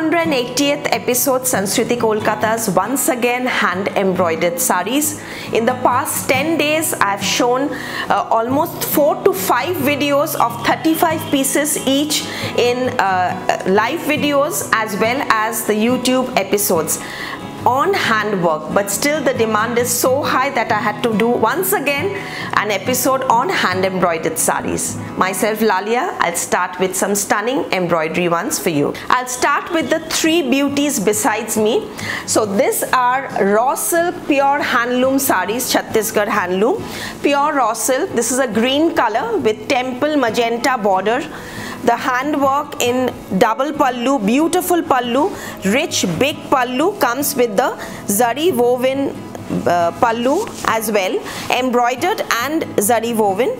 280th episode, Sanskriti Kolkata's once again hand embroidered saris. In the past 10 days, I have shown almost 4 to 5 videos of 35 pieces each in live videos as well as the YouTube episodes on handwork, but still the demand is so high that I had to do once again an episode on hand embroidered saris. Myself Lalia, I'll start with some stunning embroidery ones for you. I'll start with the three beauties besides me. So these are raw silk pure handloom saris, Chhattisgarh handloom, pure raw silk. This is a green color with temple magenta border. The handwork in double pallu, beautiful pallu, rich big pallu, comes with the zari woven pallu as well, embroidered and zari woven,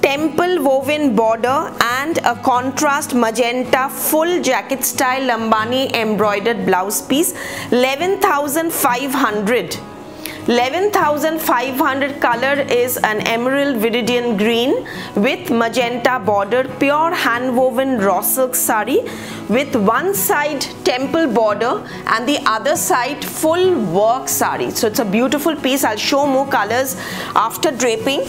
temple woven border and a contrast magenta full jacket style Lambani embroidered blouse piece. 11,500 color is an emerald viridian green with magenta border, pure hand woven raw silk sari with one side temple border and the other side full work sari. So it's a beautiful piece. I'll show more colors after draping.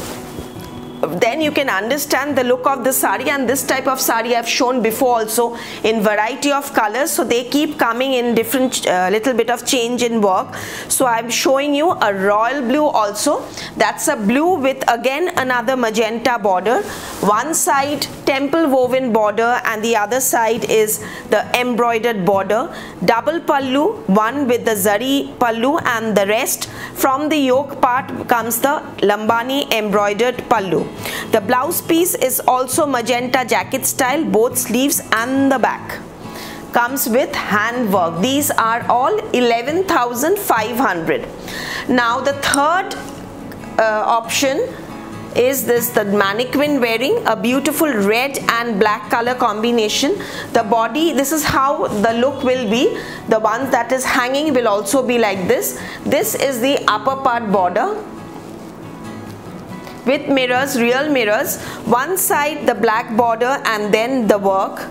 Then you can understand the look of the sari, and this type of sari I've shown before also in variety of colors, so they keep coming in different little bit of change in work. So I'm showing you a royal blue also, that's a blue with again another magenta border, one side temple woven border and the other side is the embroidered border, double pallu, one with the zari pallu and the rest from the yoke part comes the Lambani embroidered pallu. The blouse piece is also magenta jacket style, both sleeves and the back. Comes with handwork. These are all 11,500. Now the third option is this, the mannequin wearing, a beautiful red and black color combination. The body, this is how the look will be. The one that is hanging will also be like this. This is the upper part border with mirrors, real mirrors, one side the black border and then the work.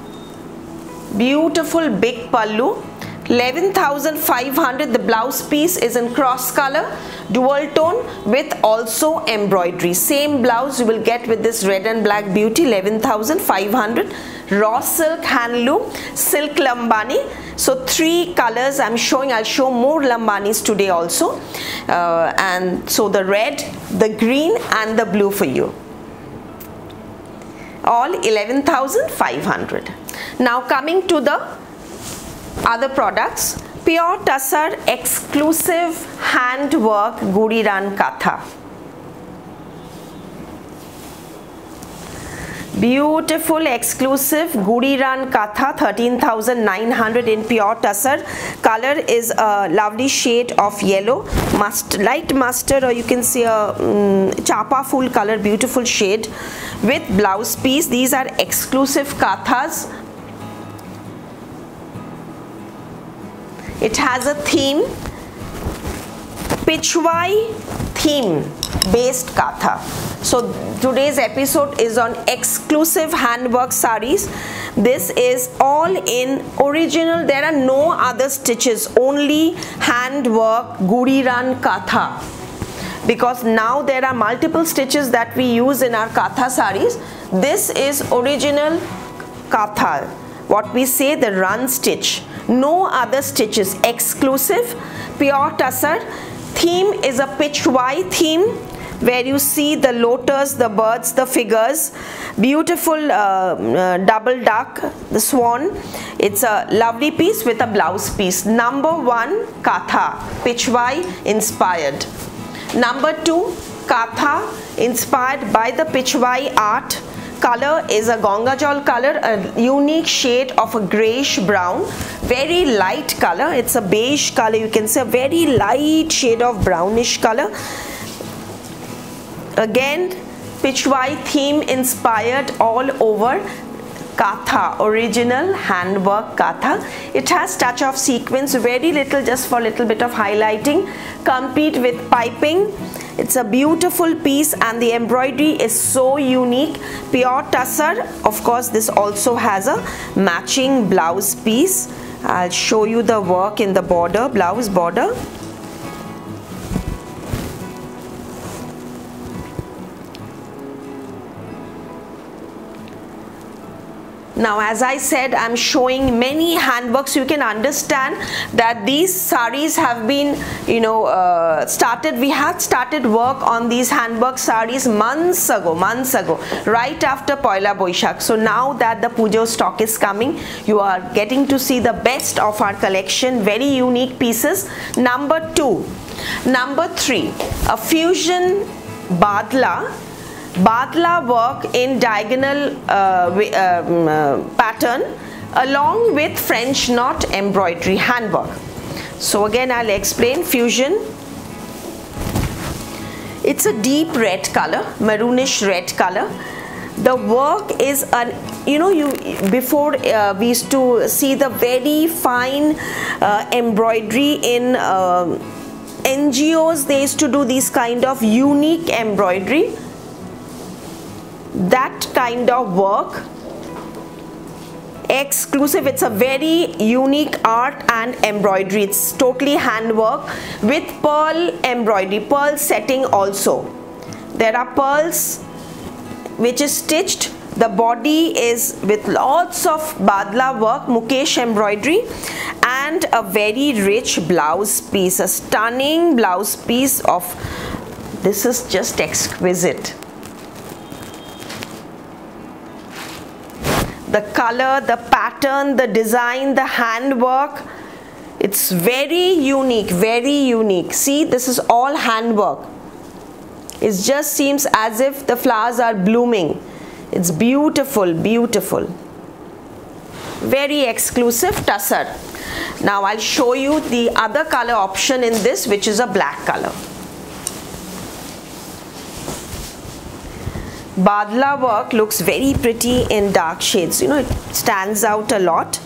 Beautiful big pallu, 11,500. The blouse piece is in cross color, dual tone with also embroidery. Same blouse you will get with this red and black beauty, 11,500. Raw silk handloom, silk Lambani. So three colors I'm showing. I'll show more Lambanis today also. And so the red, the green and the blue for you. All 11,500. Now coming to the other products. Pure Tassar exclusive handwork Guriran Katha. Beautiful exclusive Guriran Katha, 13,900 in pure Tassar. Color is a lovely shade of yellow, light mustard, or you can see a chapa full color, beautiful shade with blouse piece. These are exclusive Kathas. It has a theme, Pichwai theme based Katha. So today's episode is on exclusive handwork saris. This is all in original. There are no other stitches, only handwork Guriran Katha. Because now there are multiple stitches that we use in our Katha saris. This is original Katha, what we say the run stitch. No other stitches, exclusive pure Tassar. Theme is a Pichwai theme where you see the lotus, the birds, the figures, beautiful double duck, the swan. It's a lovely piece with a blouse piece. Number 1, Katha, Pichwai inspired. Number 2, Katha inspired by the Pichwai art. Color is a Gongajol color, a unique shade of a grayish brown, very light color. It's a beige color, you can say, a very light shade of brownish color. Again, Pichwai theme inspired all over Katha, original handwork Katha. It has touch of sequins, very little, just for little bit of highlighting, complete with piping. It's a beautiful piece and the embroidery is so unique. Pure Tassar, of course, this also has a matching blouse piece I'll show you the work in the border, blouse border. Now, as I said, I'm showing many handworks, so you can understand that these saris have been, we had started work on these handwork saris months ago, right after Poila Boishak. So now that the Pujo stock is coming, you are getting to see the best of our collection, very unique pieces. Number three, a fusion Badla work in diagonal pattern along with French knot embroidery handwork. So again, I'll explain fusion. It's a deep red color, maroonish red color. The work is an, before we used to see the very fine embroidery in NGOs. They used to do these kind of unique embroidery. That kind of work, exclusive. It's a very unique art and embroidery. It's totally handwork with pearl embroidery, pearl setting also. There are pearls which is stitched. The body is with lots of Badla work, Mukesh embroidery, and a very rich blouse piece, a stunning blouse piece of, this is just exquisite. The color, the pattern, the design, the handwork, it's very unique, very unique. See, this is all handwork. It just seems as if the flowers are blooming. It's beautiful, beautiful. Very exclusive tussar. Now I'll show you the other color option in this, which is a black color. Badla work looks very pretty in dark shades, it stands out a lot.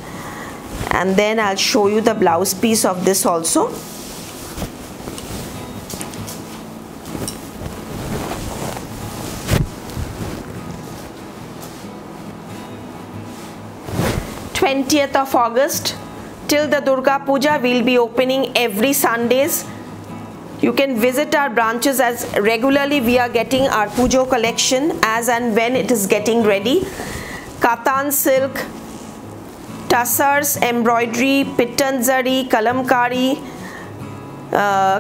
And then I'll show you the blouse piece of this also. August 20th, till the Durga Puja, we'll be opening every Sundays. You can visit our branches as regularly we are getting our Pujo collection as and when it is getting ready. Katan silk, tussars, embroidery, Pitan Zari, Kalamkari,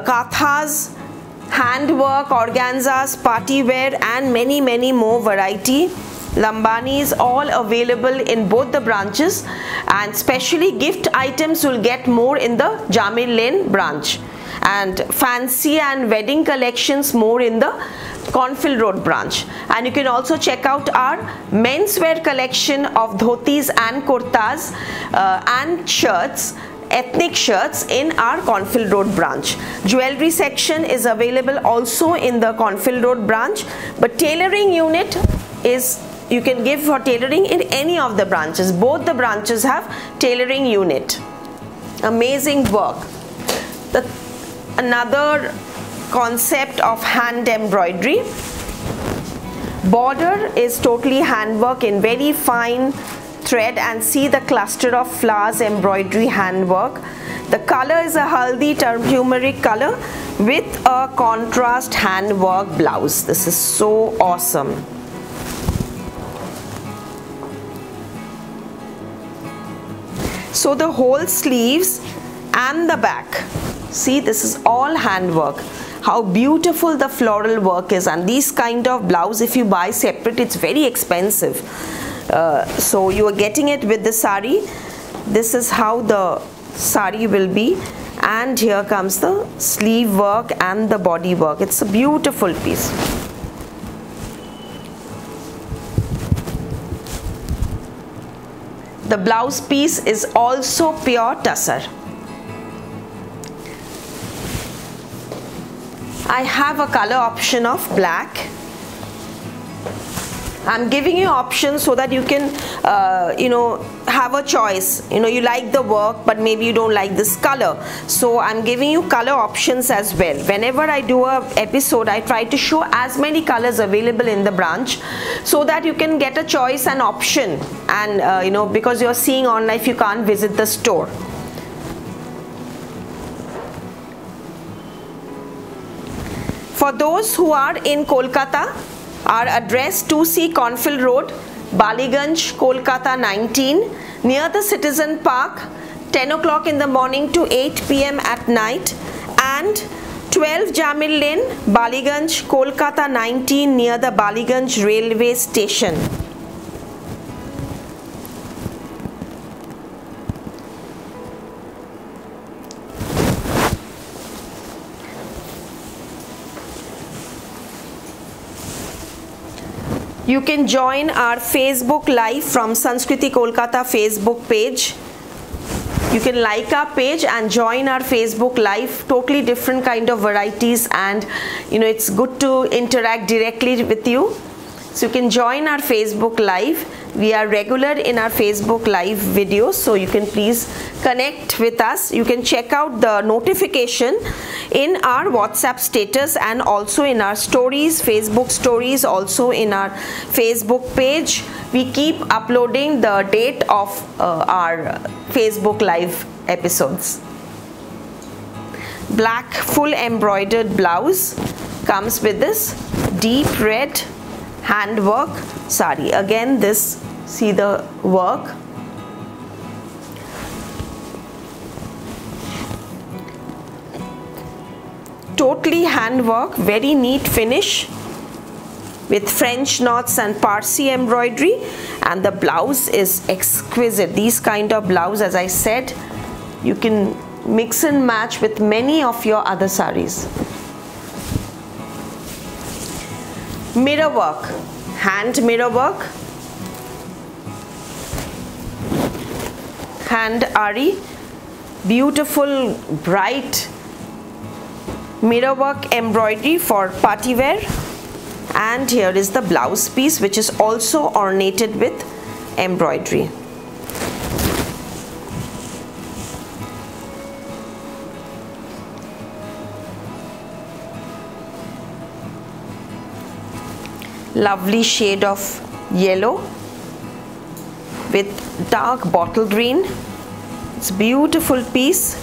kathas, handwork, organzas, party wear, and many, many more variety. Lambani is all available in both the branches, and specially gift items will get more in the Jamir Lane branch, and fancy and wedding collections more in the Cornfield Road branch. And you can also check out our menswear collection of dhotis and kurtas and shirts, ethnic shirts, in our Cornfield Road branch. Jewelry section is available also in the Cornfield Road branch, but tailoring unit is, you can give for tailoring in any of the branches. Both the branches have tailoring unit. Amazing work. Another concept of hand embroidery. Border is totally handwork in very fine thread, and see the cluster of flowers embroidery handwork. The color is a haldi turmeric color with a contrast handwork blouse. This is so awesome. So the whole sleeves and the back. See, this is all handwork. How beautiful the floral work is, and these kind of blouse, if you buy separate, it's very expensive. So you are getting it with the sari. This is how the sari will be, and here comes the sleeve work and the body work. It's a beautiful piece. The blouse piece is also pure tussar. I have a color option of black. I'm giving you options so that you can, have a choice. You like the work, but maybe you don't like this color. So I'm giving you color options as well. Whenever I do a episode, I try to show as many colors available in the branch so that you can get a choice and option. And because you're seeing online, if you can't visit the store. For those who are in Kolkata, our address 2C Cornfield Road, Ballygunge, Kolkata 19, near the Citizen Park, 10 o'clock in the morning to 8 p.m. at night, and 12 Jamir Lane, Ballygunge, Kolkata 19, near the Ballygunge railway station. You can join our Facebook Live from Sanskriti Kolkata Facebook page. You can like our page and join our Facebook Live. Totally different kind of varieties, and you know, it's good to interact directly with you. So you can join our Facebook Live. We are regular in our Facebook Live videos, so you can please connect with us. You can check out the notification in our WhatsApp status and also in our stories, Facebook stories, also in our Facebook page. We keep uploading the date of our Facebook Live episodes. Black full embroidered blouse comes with this deep red handwork sari. Again, this, see the work. Totally handwork, very neat finish with French knots and Parsi embroidery, and the blouse is exquisite. These kind of blouse, as I said, you can mix and match with many of your other saris. Mirror work, hand mirror work, hand aari, beautiful bright mirror work embroidery for party wear. And here is the blouse piece, which is also ornated with embroidery. Lovely shade of yellow with dark bottle green. It's a beautiful piece.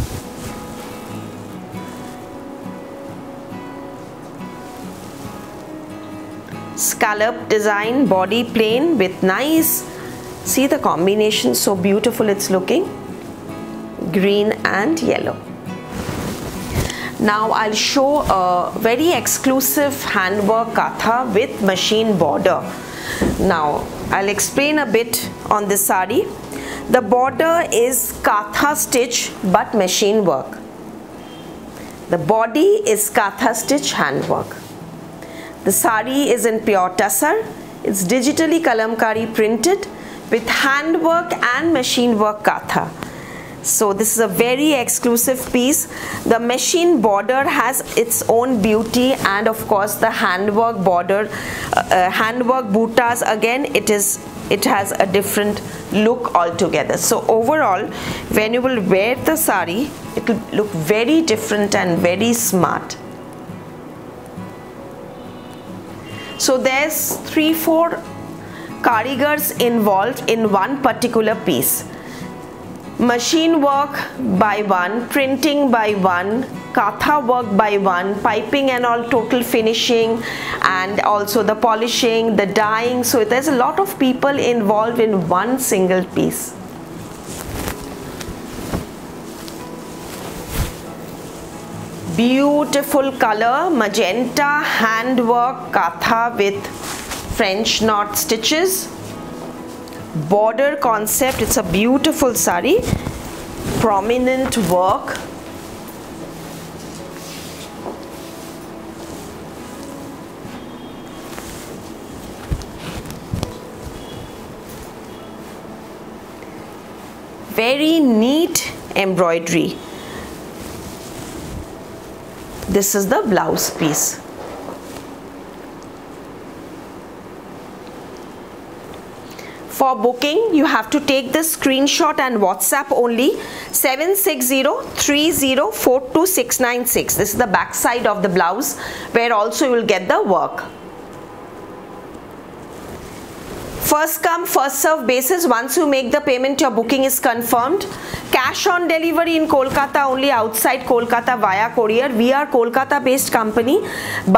Scallop design, body plain with nice, see the combination, so beautiful it's looking, green and yellow. Now I'll show a very exclusive handwork katha with machine border. Now I'll explain a bit on this sari. The border is katha stitch but machine work. The body is katha stitch handwork. The sari is in pure tassar. It's digitally Kalamkari printed with handwork and machine work katha. So this is a very exclusive piece. The machine border has its own beauty, and of course the handwork border, handwork bootas, again it has a different look altogether. So overall, when you will wear the sari, it will look very different and very smart. So there's 3-4 karigars involved in one particular piece. Machine work by one, printing by one, katha work by one, piping and all, total finishing, and also the polishing, the dyeing. So there's a lot of people involved in one single piece. Beautiful color, magenta handwork katha with French knot stitches. Border concept, it's a beautiful sari, prominent work. Very neat embroidery. This is the blouse piece. For booking, you have to take this screenshot and WhatsApp only, 760304296. This is the back side of the blouse, where also you will get the work. first come first serve basis. Once you make the payment, your booking is confirmed. Cash on delivery in Kolkata only, outside Kolkata via courier. We are Kolkata based company,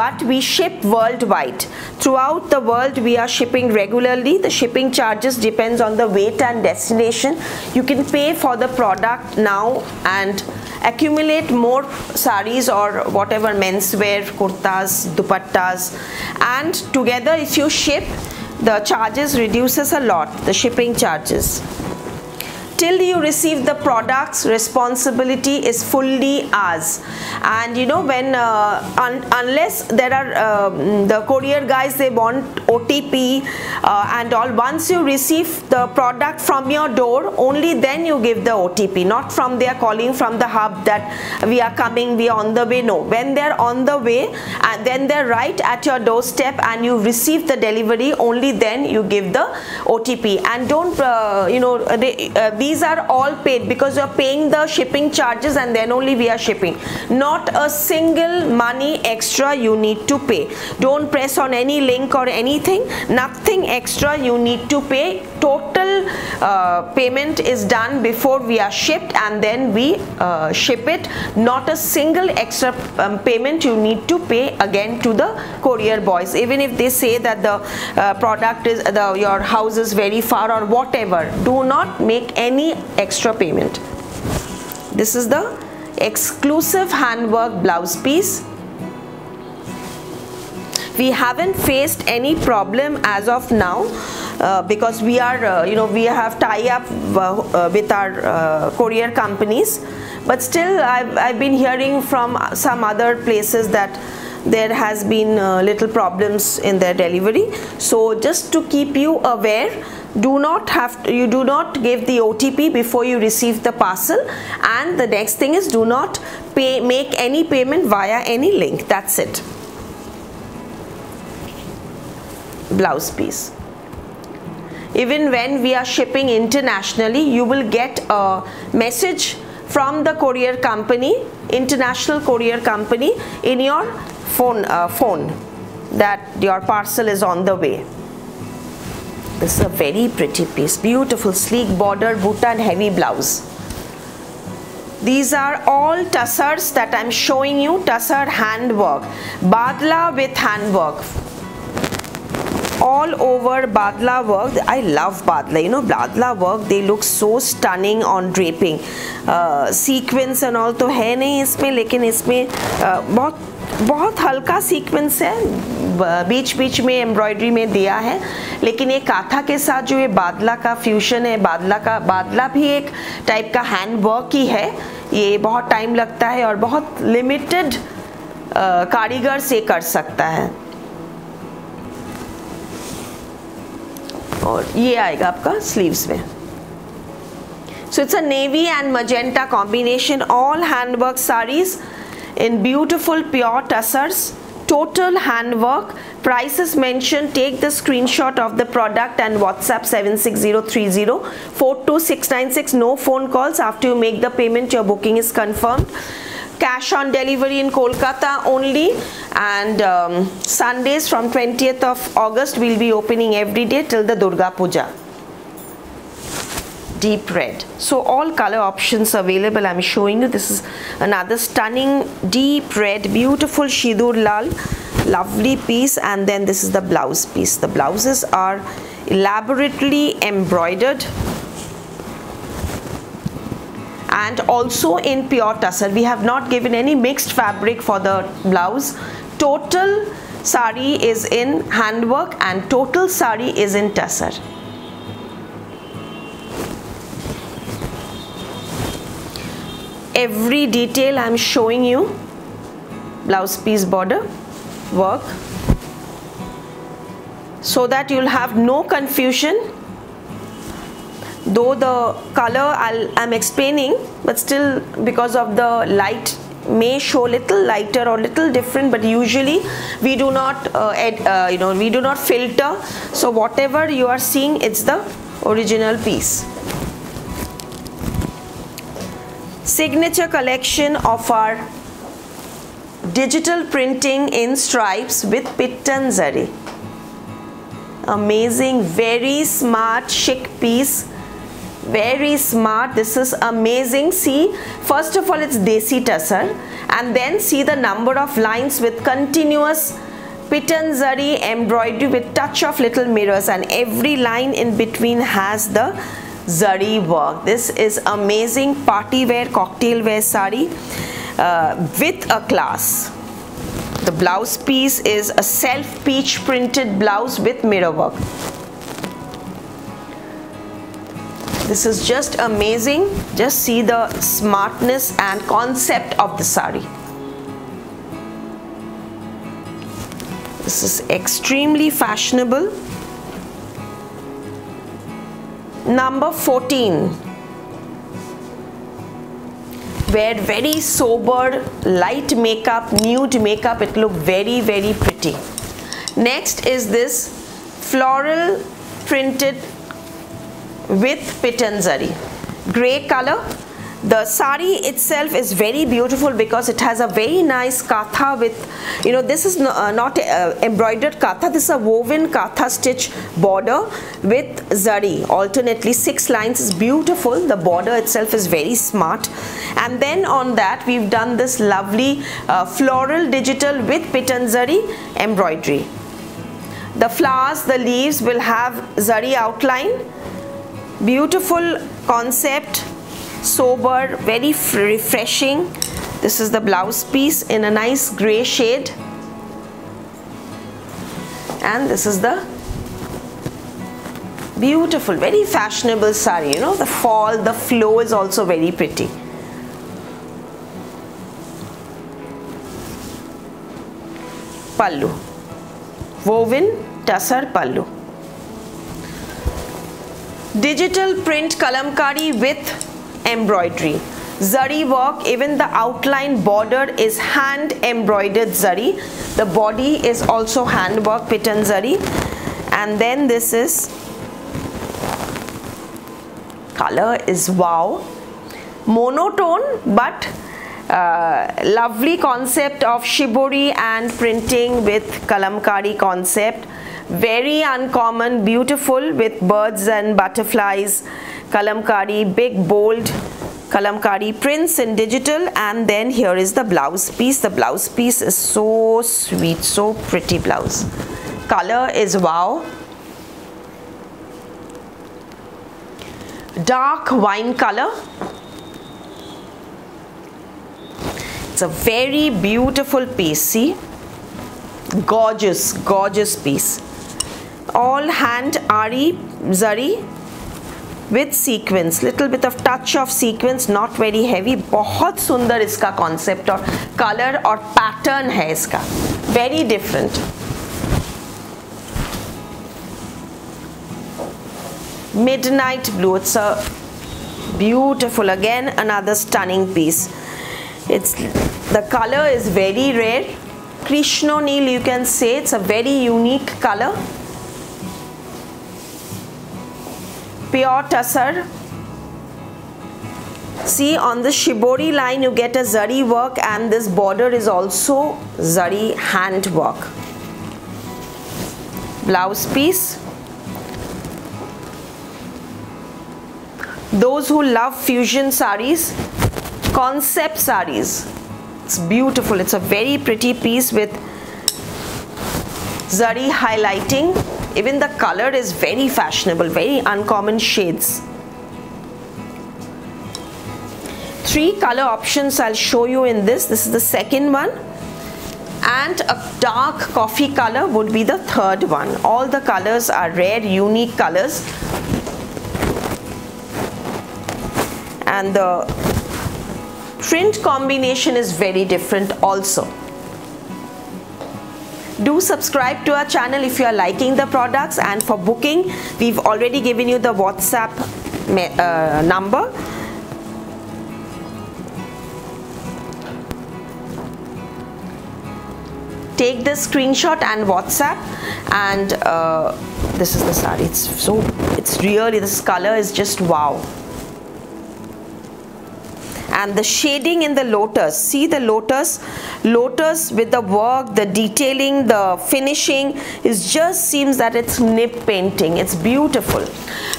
but we ship worldwide. Throughout the world we are shipping regularly. The shipping charges depends on the weight and destination. You can pay for the product now and accumulate more saris or whatever menswear, kurtas, dupattas, and together if you ship, the charges reduces a lot, the shipping charges. Till you receive the products, responsibility is fully ours. And you know, when unless there are the courier guys, they want OTP and all. Once you receive the product from your door, only then you give the OTP, not from they are calling from the hub that we are coming, we are on the way. No, when they are on the way and then they're right at your doorstep and you receive the delivery, only then you give the OTP. And don't you know, these are all paid because you are paying the shipping charges and then only we are shipping. Not a single money extra you need to pay. Don't press on any link or anything, nothing extra you need to pay. Total payment is done before we are shipped and then we ship it. Not a single extra payment you need to pay again to the courier boys, even if they say that the product is your house is very far or whatever. Do not make any extra payment. This is the exclusive handwork blouse piece. We haven't faced any problem as of now because we are you know, we have tie up with our courier companies, but still I've been hearing from some other places that there has been little problems in their delivery. So just to keep you aware, you do not give the OTP before you receive the parcel, and the next thing is do not make any payment via any link. That's it. Blouse piece. Even when we are shipping internationally, you will get a message from the courier company, international courier company, in your phone that your parcel is on the way. This is a very pretty piece, beautiful sleek border, button, heavy blouse. These are all tussars that I'm showing you, tussar handwork, Badla with handwork. All over Badla work. I love Badla, you know, Badla work, they look so stunning on draping. Sequence and all तो है नहीं इसमें, लेकिन इसमें बहुत हल्का sequence है, बीच बीच में एम्ब्रॉयडरी में दिया है, लेकिन ये काथा के साथ जो ये बादला का फ्यूजन है, बादला भी एक टाइप का हैंड वर्क ही है. ये बहुत टाइम लगता है और बहुत लिमिटेड कारीगर से कर सकता है. और ये आएगा आपका स्लीव्स में. So it's a navy and magenta combination. All handwork saris in beautiful pure tussars, total handwork. Prices mentioned, take the screenshot of the product and WhatsApp 7603042696. No phone calls. After you make the payment, your booking is confirmed. Cash on delivery in Kolkata only, and Sundays from 20th of August will be opening every day till the Durga Puja. Deep red. So all color options available I'm showing you. This is another stunning deep red, beautiful Shidur Lal, lovely piece. And then this is the blouse piece. The blouses are elaborately embroidered and also in pure tussar. We have not given any mixed fabric for the blouse. Total sari is in handwork and total sari is in tussar. Every detail I'm showing you. Blouse piece, border work, so that you'll have no confusion. Though the color I'm explaining, but still because of the light may show little lighter or little different, but usually we do not you know, we do not filter, so whatever you are seeing, it's the original piece. Signature collection of our digital printing in stripes with Pitan Zari. amazing, very smart chickpeas, very smart. This is amazing. See, first of all, it's desi tasar, and then see the number of lines with continuous Pitan Zari embroidery with touch of little mirrors, and every line in between has the zari work. This is amazing party wear, cocktail wear sari with a class. The blouse piece is a self peach printed blouse with mirror work. This is just amazing. Just see the smartness and concept of the sari. This is extremely fashionable. Number 14. Wear very sober, light makeup, nude makeup. It look very, very pretty. Next is this floral printed with Pitan Zari. Grey color. The sari itself is very beautiful because it has a very nice katha with, you know, this is not embroidered katha, this is a woven katha stitch border with zari, alternately 6 lines. Is beautiful. The border itself is very smart. And then on that we've done this lovely floral digital with Pitan Zari embroidery. The flowers, the leaves will have zari outline. Beautiful concept. Sober, very refreshing. This is the blouse piece in a nice grey shade, and this is the beautiful, very fashionable sari. You know, the fall, the flow is also very pretty. Pallu, woven tassar pallu, digital print kalamkari with embroidery, zari work. Even the outline border is hand embroidered zari. The body is also handwork Pitan Zari. And then this is color is wow, monotone, but lovely concept of shibori and printing with kalamkari concept. Very uncommon, beautiful with birds and butterflies. Kalamkari, big bold kalamkari prints in digital. And then here is the blouse piece. The blouse piece is so sweet, so pretty blouse. Color is wow. Dark wine color. It's a very beautiful piece, see. Gorgeous, gorgeous piece. All hand ari zari with sequence, little bit of touch of sequence, not very heavy. बहुत सुंदर इसका concept और color और pattern है इसका, very different. Midnight blue, it's a beautiful, again another stunning piece. It's the color is very rare, Krishna Neel you can say. It's a very unique color. Pure tassar. See, on the shibori line you get a zari work, and this border is also zari hand work. Blouse piece. Those who love fusion saris, concept saris, it's beautiful. It's a very pretty piece with zari highlighting. Even the color is very fashionable, very uncommon shades. 3 color options I'll show you in this. This is the second one, and a dark coffee color would be the third one. All the colors are rare, unique colors. And the print combination is very different also. Do subscribe to our channel if you are liking the products, and for booking we've already given you the WhatsApp number. Take this screenshot and WhatsApp. And this is the sari. It's really, this color is just wow. and the shading in the lotus. See the lotus with the work, the detailing, the finishing, it just seems that it's nib painting. It's beautiful.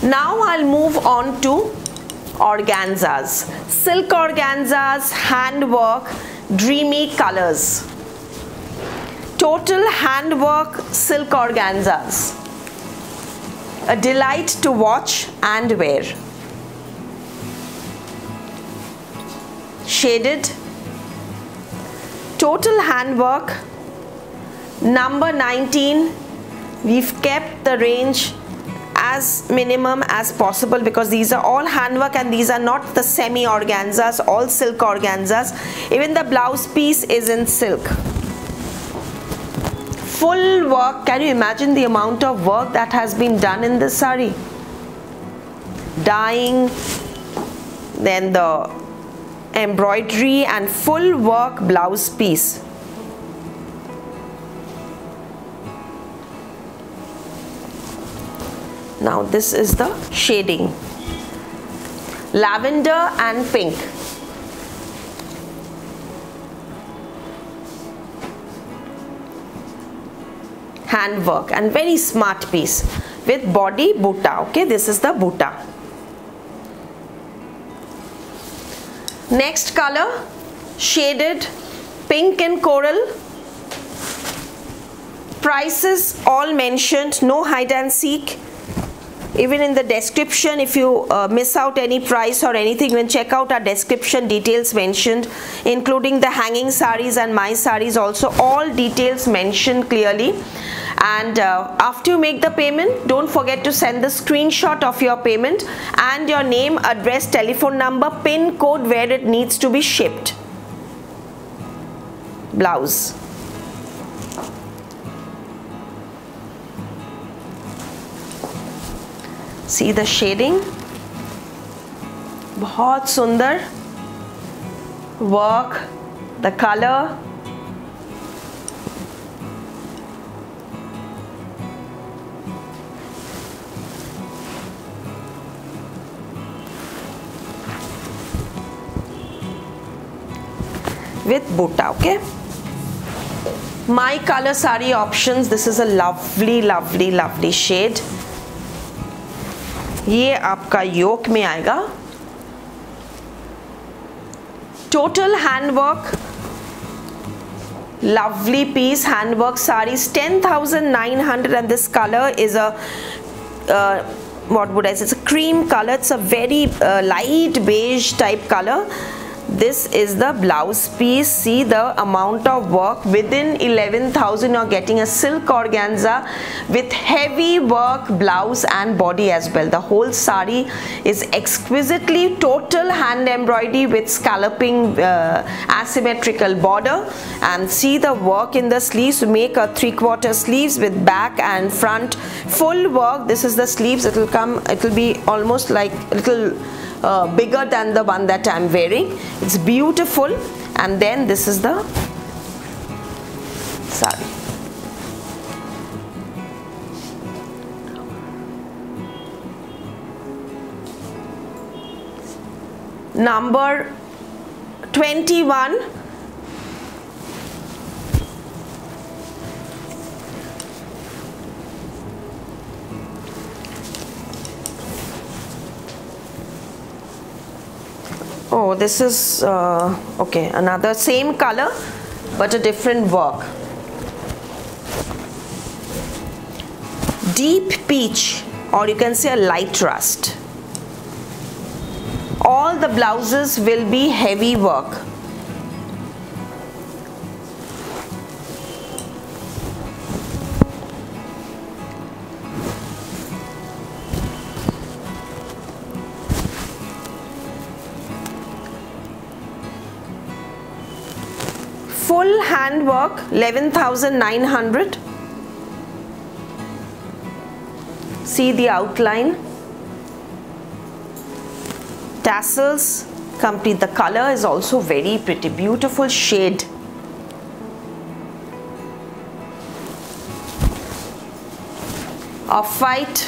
Now I'll move on to organzas, silk organzas, handwork, dreamy colors. Total handwork silk organzas. A delight to watch and wear. Shaded. Total handwork. Number 19. We've kept the range as minimum as possible because these are all handwork and these are not the semi organzas, all silk organzas. Even the blouse piece is in silk. Full work. Can you imagine the amount of work that has been done in this saree? Dyeing, then the embroidery, and full work blouse piece. Now this is the shading, lavender and pink. Handwork and very smart piece with body bootta. Okay, this is the bootta. Next color, shaded, pink and coral. Prices all mentioned, no hide and seek. Even in the description, if you miss out any price or anything, then check out our description, details mentioned, including the hanging sarees and my sarees also, all details mentioned clearly. And after you make the payment, don't forget to send the screenshot of your payment and your name, address, telephone number, PIN code where it needs to be shipped. Blouse. See the shading, bahut sundar work, the color, with bootta. Okay, my color saree options. This is a lovely shade. ये आपका yoke में आएगा. Total handwork, lovely piece handwork saris 10,900 and this color is a what would I say? It's a cream color. It's a very light beige type color. This is the blouse piece. See the amount of work. Within 11,000 you're getting a silk organza with heavy work blouse and body as well. The whole sari is exquisitely total hand embroidery with scalloping asymmetrical border, and see the work in the sleeves. Make a 3/4 sleeves with back and front full work. This is the sleeves. It will come, it will be almost like a little bigger than the one that I'm wearing. It's beautiful. And then this is the saree. Number 21. Oh, this is okay, another same color but a different work. Deep peach, or you can say a light rust. All the blouses will be heavy work. Full handwork, 11,900. See the outline, tassels complete. The color is also very pretty, beautiful shade. Off-white.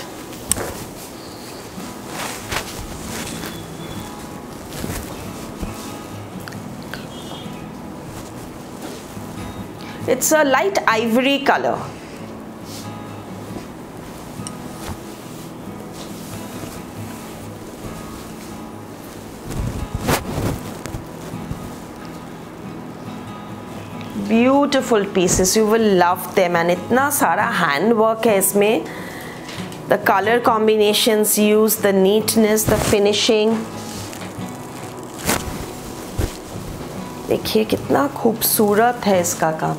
It's a light ivory color. Beautiful pieces, you will love them, and itna sara handwork hai isme. The color combinations used, the neatness, the finishing. देखिए कितना खूबसूरत है इसका काम.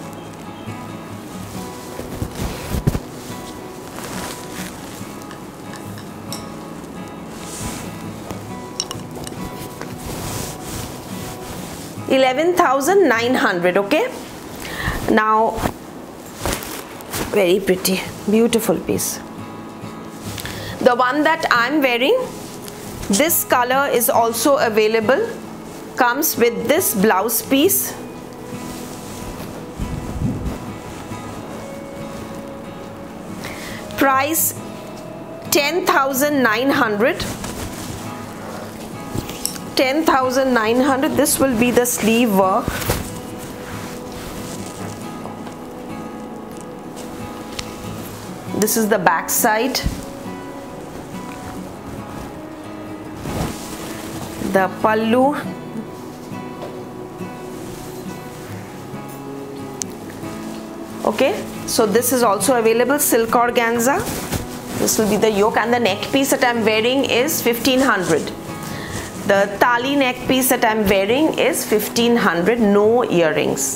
$11,900. Okay. Now, very pretty, beautiful piece. The one that I'm wearing, this color is also available, comes with this blouse piece. Price $10,900. $10,900. This will be the sleeve work. This is the back side. The pallu. Okay, so this is also available, silk organza. This will be the yoke, and the neck piece that I'm wearing is 1500. The tali neck piece that I'm wearing is 1500. No earrings.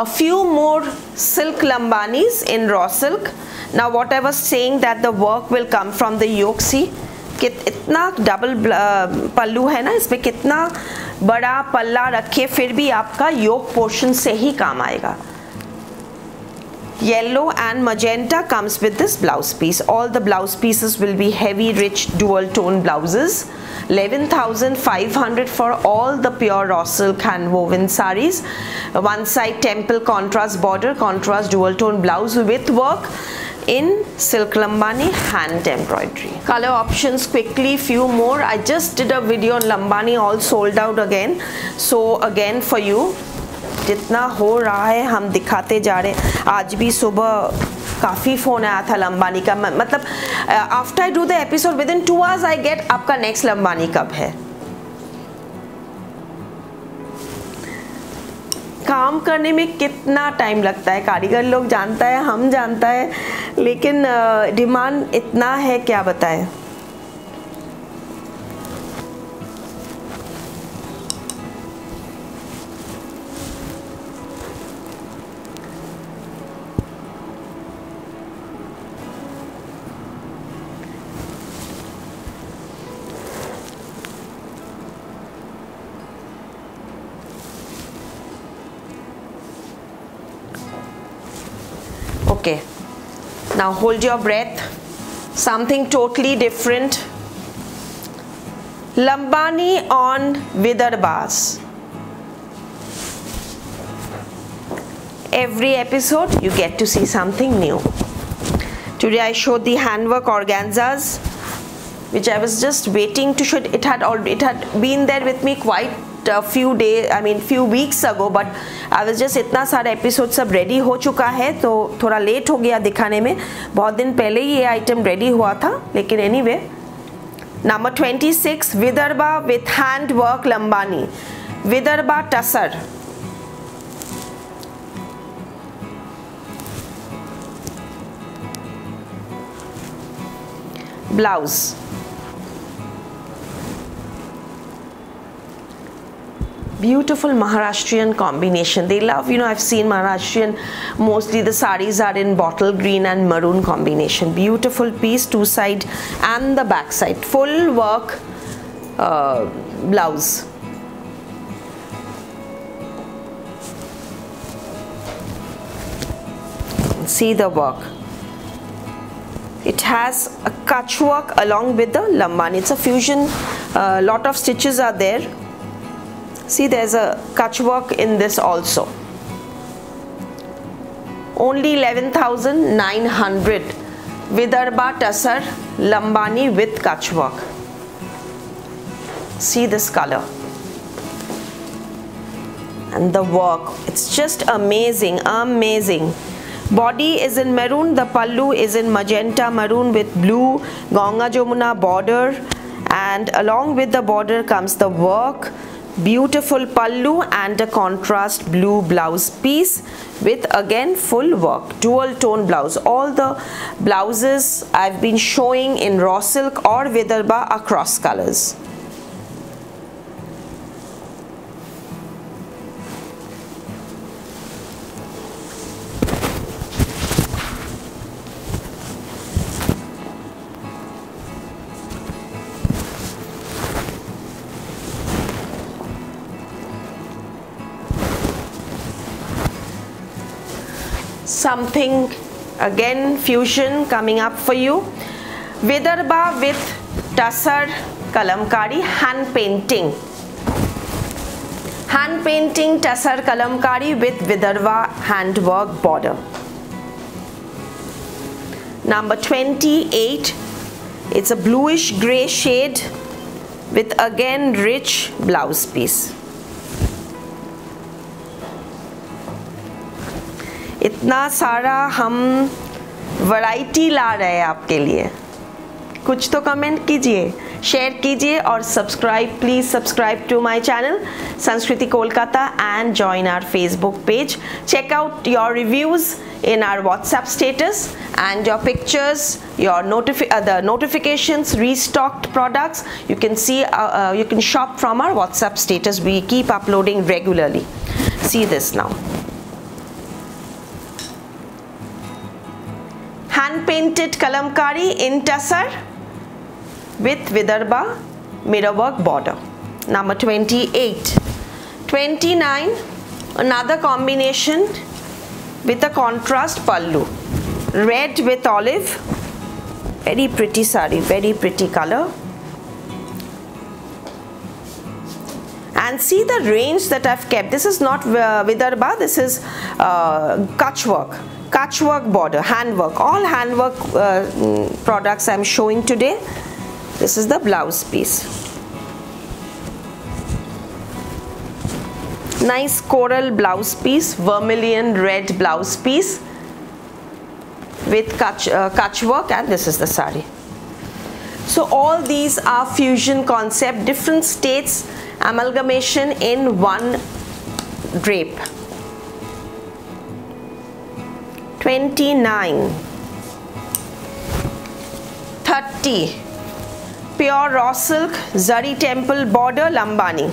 A few more silk lambanis in raw silk. Now what I was saying, that the work will come from the yoke. See, itna double pallu hai na, isme kitna bada palla rakhe, fir bhi aapka yoke portion se hi kaam aayega. Yellow and magenta comes with this blouse piece. All the blouse pieces will be heavy, rich, dual tone blouses. 11,500 for all the pure raw silk hand woven saris. One side temple contrast border, contrast dual tone blouse with work in silk Lambani hand embroidery. Color options quickly, few more. I just did a video on Lambani, all sold out again. So again for you, जितना हो रहा है हम दिखाते जा रहे हैं. आज भी सुबह काफी फोन आया था लंबानी का, मतलब after I do the episode with in 2 hours I get आपका नेक्स्ट लंबानी कब है. काम करने में कितना टाइम लगता है कारीगर लोग जानता है, हम जानता है, लेकिन डिमांड इतना है क्या बताएं. Okay, now hold your breath. Something totally different. Lambani on Vidarbhas. Every episode you get to see something new. Today I showed the handwork organzas, which I was just waiting to show. It had been there with me quite a few days, I mean few weeks ago, but I was just इतना सारा episode सब ready हो चुका है तो थोड़ा late हो गया दिखाने में. बहुत दिन पहले ही ये आइटम रेडी हुआ था, लेकिन anyway. Number 26 Vidarbha with hand work Lambani, Vidarbha tussar. Blouse beautiful Maharashtrian combination. They love, you know, I've seen Maharashtrian, mostly the saris are in bottle green and maroon combination. Beautiful piece, two side and the back side. Full work blouse. See the work. It has a kutchwork along with the lambani. It's a fusion, lot of stitches are there. See, there's a kutchwork in this also. Only 11,900. Vidarbha Tassar Lambani with kutchwork. See this color. and the work, it's just amazing, amazing. Body is in maroon, the pallu is in magenta maroon with blue Ganga-Jamuna border, and along with the border comes the work. Beautiful pallu and a contrast blue blouse piece with again full work, dual tone blouse. All the blouses I've been showing in raw silk or Vidarbha are cross colors. Something again fusion coming up for you. Vidarbha with tassar kalamkari hand painting. Hand painting tassar kalamkari with Vidarbha handwork border. Number 28. It's a bluish grey shade with again rich blouse piece. इतना सारा हम variety ला रहे हैं आपके लिए, कुछ तो comment कीजिए, शेयर कीजिए और subscribe, please subscribe to my channel Sanskriti Kolkata and join our Facebook page. Check out your reviews in our WhatsApp status and your pictures, your the notifications, restocked products. You can see, you can shop from our WhatsApp status. We keep uploading regularly. See this now. Hand painted kalamkari in tassar with Vidarbha mirror work border. Number 28. 29. Another combination with a contrast pallu. Red with olive. Very pretty sari, very pretty color. And see the range that I've kept. This is not Vidarbha, this is Kutchwork. Kutchwork border, handwork, all handwork products I'm showing today. This is the blouse piece. Nice coral blouse piece, vermilion red blouse piece with kutchwork, and this is the sari. So all these are fusion concept, different states, amalgamation in one drape. 29. 30. Pure raw silk zari temple border Lambani.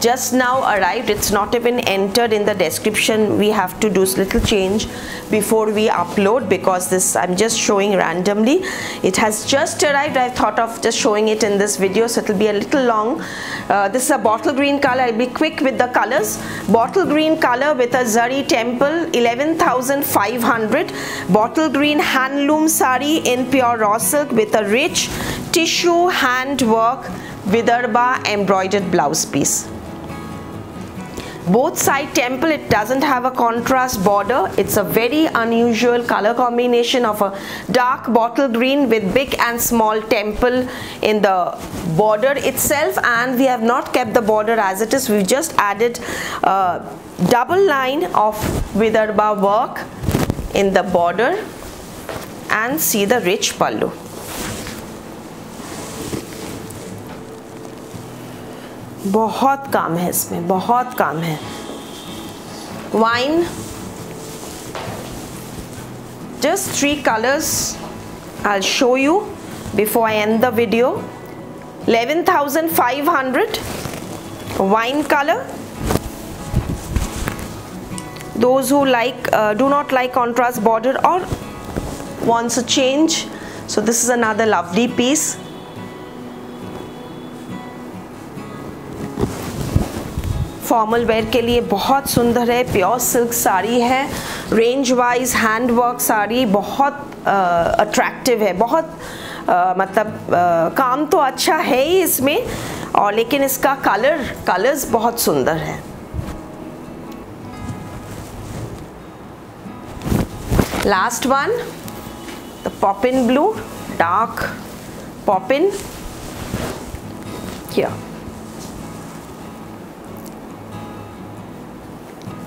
Just now arrived. It's not even entered in the description. We have to do little change before we upload because this I'm just showing randomly. It has just arrived. I thought of just showing it in this video, so it'll be a little long. This is a bottle green color. I'll be quick with the colors. Bottle green color with a zari temple, 11,500. Bottle green handloom sari in pure raw silk with a rich tissue handwork Vidarbha embroidered blouse piece. Both side temple, it doesn't have a contrast border. It's a very unusual color combination of a dark bottle green with big and small temple in the border itself, and we have not kept the border as it is. We've just added a double line of Vidarbha work in the border, and see the rich pallu. बहुत काम है इसमें, बहुत काम है. Wine, just three colors I'll show you before I end the video. 11,500 wine color. Those who like do not like contrast border or wants a change, so this is another lovely piece. Formal wear के लिए बहुत सुंदर है, pure silk sari है, range wise handwork sari बहुत attractive है, बहुत मतलब काम तो अच्छा है ही इसमें, और लेकिन इसका कलर्स बहुत सुंदर है. Last one, the poppin blue, dark poppin here.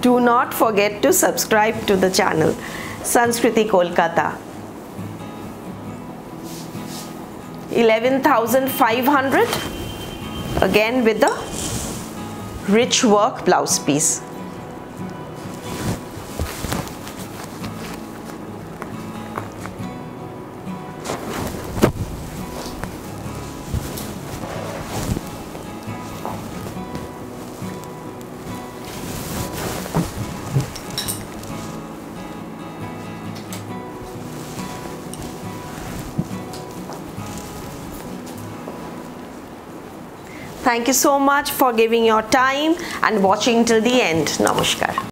Do not forget to subscribe to the channel Sanskriti Kolkata. 11,500 again with the rich work blouse piece. Thank you so much for giving your time and watching till the end. Namaskar.